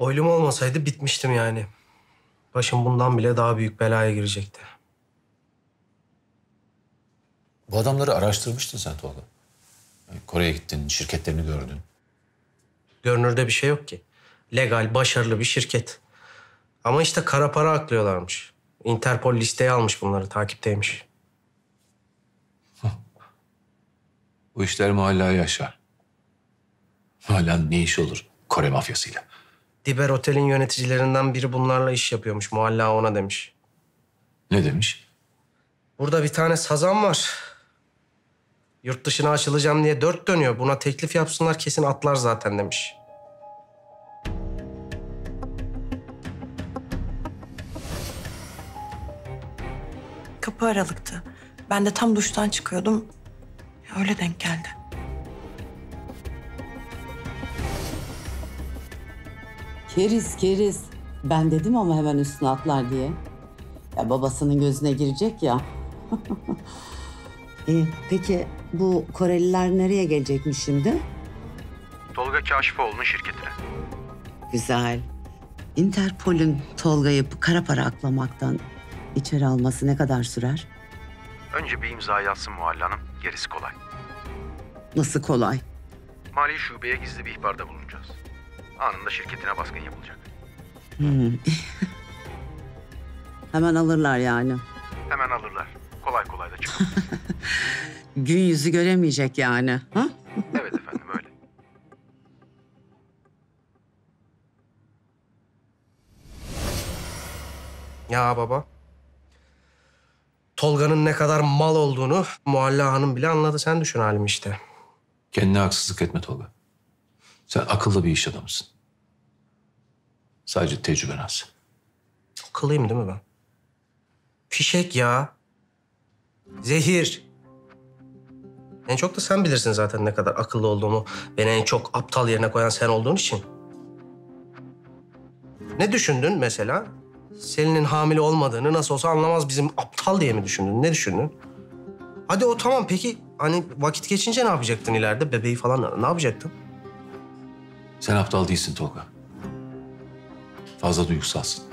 Oylum olmasaydı bitmiştim yani. Başım bundan bile daha büyük belaya girecekti. Bu adamları araştırmıştın sen Tolga. Yani Kore'ye gittin, şirketlerini gördün. Görünürde bir şey yok ki. Legal, başarılı bir şirket. Ama işte kara para aklıyorlarmış. Interpol listeye almış bunları, takipteymiş. Bu işler Mualla'yı yaşar. Mualla'nın ne işi olur Kore mafyasıyla? Diber Otel'in yöneticilerinden biri bunlarla iş yapıyormuş. Mualla ona demiş. Ne demiş? Burada bir tane sazan var. Yurt dışına açılacağım diye dört dönüyor. Buna teklif yapsınlar kesin atlar zaten demiş. Kapı aralıktı. Ben de tam duştan çıkıyordum. Öyle denk geldi. Keriz. Ben dedim ama hemen üstüne atlar diye. Ya babasının gözüne girecek ya. Peki bu Koreliler nereye gelecekmiş şimdi? Tolga Kaşifoğlu'nun şirketine. Güzel. Interpol'ün Tolga'yı kara para aklamaktan içeri alması ne kadar sürer? Önce bir imza yazsın Mualla'nın, gerisi kolay. Nasıl kolay? Mali şubeye gizli bir ihbarda bulunacağız. Anında şirketine baskın yapılacak. Hemen alırlar yani. Hemen alırlar. Kolay kolay da çıkar. Gün yüzü göremeyecek yani. Ha? Evet efendim, öyle. Ya baba. Tolga'nın ne kadar mal olduğunu Mualla Hanım bile anladı. Sen düşün halim işte. Kendine haksızlık etme Tolga. Sen akıllı bir iş adamısın. Sadece tecrüben az. Akıllıyım değil mi ben? Fişek ya. Zehir. En çok da sen bilirsin zaten ne kadar akıllı olduğumu. Beni en çok aptal yerine koyan sen olduğun için. Ne düşündün mesela? Selin'in hamile olmadığını nasıl olsa anlamaz bizim aptal diye mi düşündün? Ne düşündün? Hadi o tamam, peki hani vakit geçince ne yapacaktın ileride? Bebeği falan ne yapacaktın? Sen aptal değilsin Tolga. Fazla duygusalsın.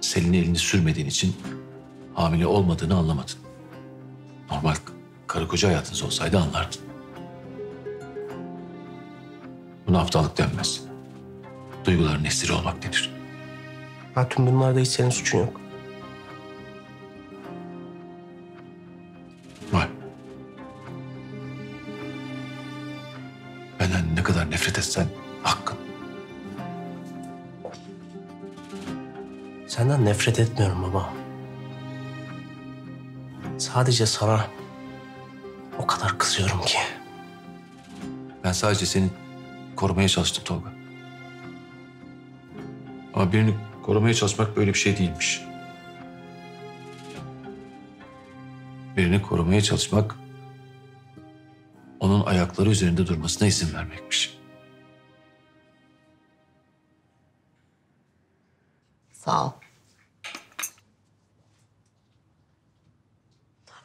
Selin'e elini sürmediğin için hamile olmadığını anlamadın. Normal karı koca hayatınız olsaydı anlardın. Buna aptallık denmez. Duyguların esiri olmak denir. Ha, tüm bunlarda hiç senin suçun yok. Var. Benden ne kadar nefret etsen hakkın. Senden nefret etmiyorum baba. Sadece sana o kadar kızıyorum ki. Ben sadece seni korumaya çalıştım Tolga. Ama birini korumaya çalışmak böyle bir şey değilmiş. Birini korumaya çalışmak, onun ayakları üzerinde durmasına izin vermekmiş. Sağ ol.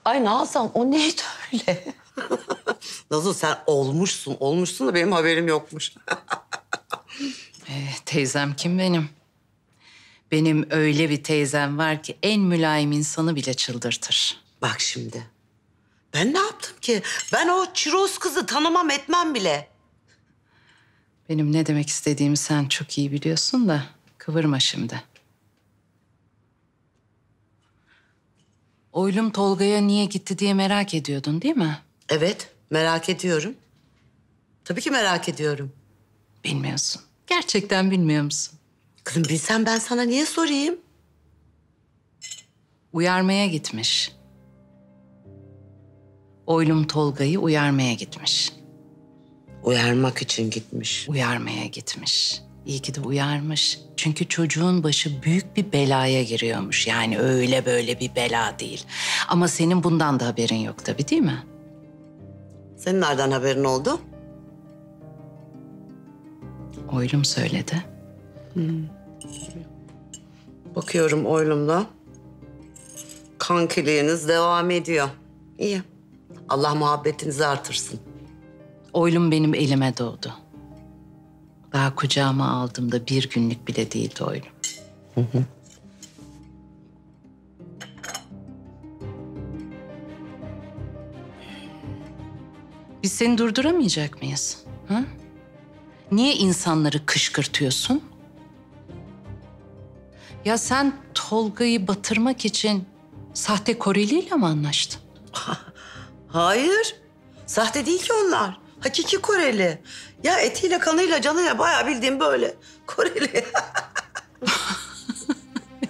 Ay Nazan, o neydi öyle? Nazan sen olmuşsun da benim haberim yokmuş. Teyzem kim benim? Benim öyle bir teyzem var ki en mülayim insanı bile çıldırtır. Bak şimdi. Ben ne yaptım ki? Ben o çiroz kızı tanımam etmem bile. Benim ne demek istediğimi sen çok iyi biliyorsun da kıvırma şimdi. Oylum Tolga'ya niye gitti diye merak ediyordun değil mi? Evet, merak ediyorum. Tabii ki merak ediyorum. Bilmiyorsun. Gerçekten bilmiyor musun? Kızım bilsem ben sana niye sorayım? Uyarmaya gitmiş. Oylum Tolga'yı uyarmaya gitmiş. Uyarmak için gitmiş. Uyarmaya gitmiş. İyi ki de uyarmış. Çünkü çocuğun başı büyük bir belaya giriyormuş. Yani öyle böyle bir bela değil. Ama senin bundan da haberin yok tabii değil mi? Senin nereden haberin oldu? Oylum söyledi. Bakıyorum Oylum'la. Kankiliğiniz devam ediyor. İyi. Allah muhabbetinizi artırsın. Oylum benim elime doğdu. Daha kucağıma aldığımda bir günlük bile değildi Oylum. Hı hı. Biz seni durduramayacak mıyız? Ha? Niye insanları kışkırtıyorsun? Ya sen Tolga'yı batırmak için sahte Koreli'yle mi anlaştın? Hayır. Sahte değil ki onlar. Hakiki Koreli. Ya etiyle, kanıyla, canıyla bayağı bildiğim böyle Koreli.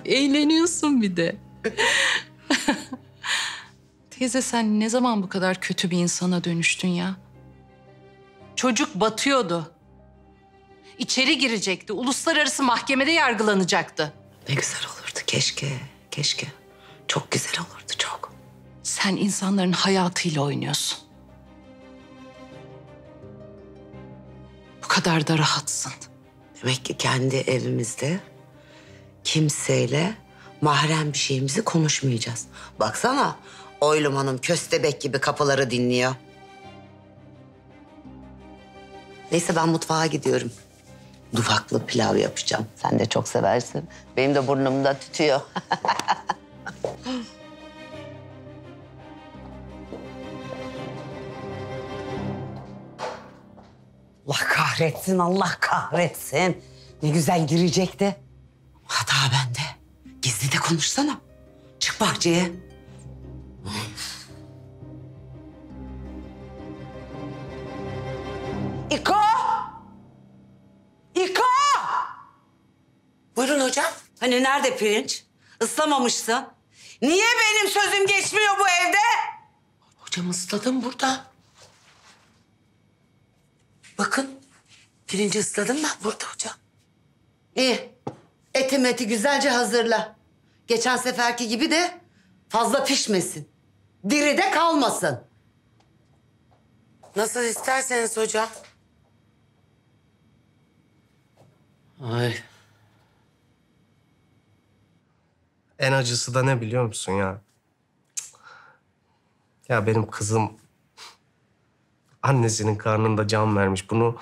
Eğleniyorsun bir de. Teyze sen ne zaman bu kadar kötü bir insana dönüştün ya? Çocuk batıyordu. İçeri girecekti. Uluslararası mahkemede yargılanacaktı. Ne güzel olurdu. Keşke, keşke. Çok güzel olurdu, çok. Sen insanların hayatıyla oynuyorsun. Bu kadar da rahatsın. Demek ki kendi evimizde kimseyle mahrem bir şeyimizi konuşmayacağız. Baksana Oylum Hanım köstebek gibi kapıları dinliyor. Neyse ben mutfağa gidiyorum. Duvaklı pilav yapacağım. Sen de çok seversin. Benim de burnumda tütüyor. Allah kahretsin, Allah kahretsin. Ne güzel girecekti. Hata bende. Gizli de konuşsana. Çık bahçeye. İko! İko! Buyurun hocam. Hani nerede pirinç? Islamamışsın. Niye benim sözüm geçmiyor bu evde? Hocam ısladım burada. Bakın pirinci ısladım ben burada hocam. İyi. Eti güzelce hazırla. Geçen seferki gibi de fazla pişmesin. Diri de kalmasın. Nasıl isterseniz hocam. Ay. En acısı da ne biliyor musun ya? Ya benim kızım annesinin karnında can vermiş. Bunu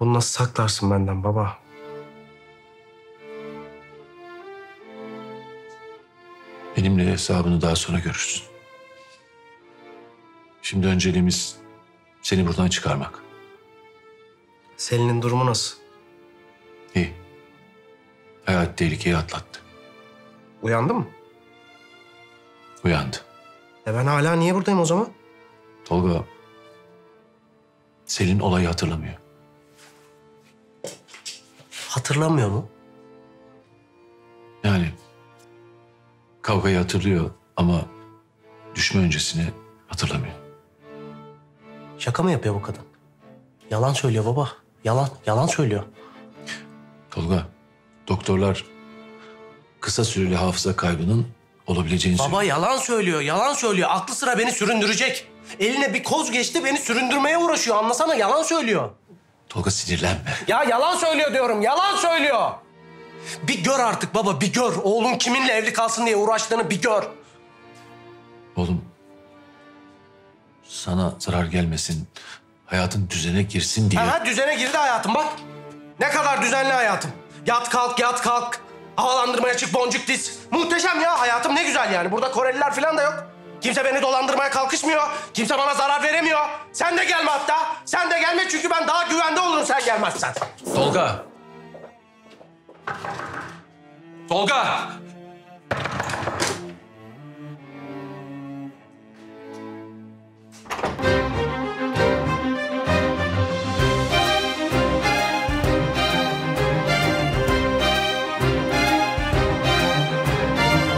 nasıl saklarsın benden baba? Benimle hesabını daha sonra görürsün. Şimdi önceliğimiz seni buradan çıkarmak. Selin'in durumu nasıl? İyi. Hayat tehlikeyi atlattı. Uyandı mı? Uyandı. Ben hala niye buradayım o zaman? Tolga, Selin olayı hatırlamıyor. Hatırlamıyor mu? Yani kavgayı hatırlıyor ama düşme öncesini hatırlamıyor. Şaka mı yapıyor bu kadın? Yalan söylüyor baba. Yalan söylüyor. Tolga, doktorlar kısa süreli hafıza kaybının olabileceğini söylüyor. Baba yalan söylüyor. Aklı sıra beni süründürecek. Eline bir koz geçti beni süründürmeye uğraşıyor. Anlasana yalan söylüyor. Tolga sinirlenme. Ya yalan söylüyor diyorum, yalan söylüyor. Bir gör artık baba, bir gör. Oğlun kiminle evli kalsın diye uğraştığını bir gör. Oğlum, sana zarar gelmesin, hayatın düzene girsin diye. Ha, düzene girdi hayatım bak. Ne kadar düzenli hayatım. Yat kalk, yat kalk. Havalandırmaya çık, boncuk diz. Muhteşem ya hayatım, ne güzel yani. Burada Koreliler falan da yok. Kimse beni dolandırmaya kalkışmıyor. Kimse bana zarar veremiyor. Sen de gelme hatta. Sen de gelme çünkü ben daha güvende olurum sen gelmezsen. Tolga.